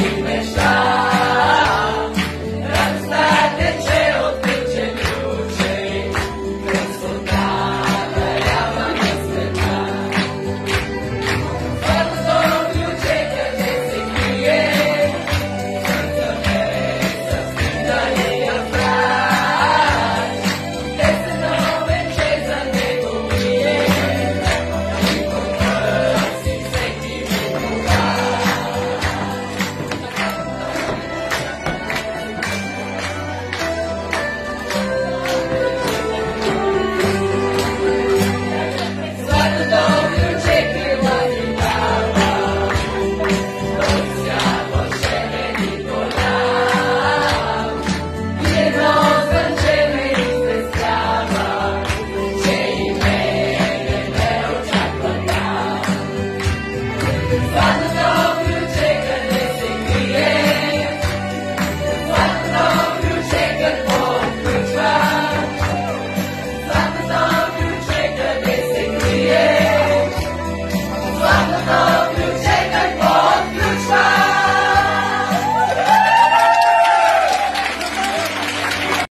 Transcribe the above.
I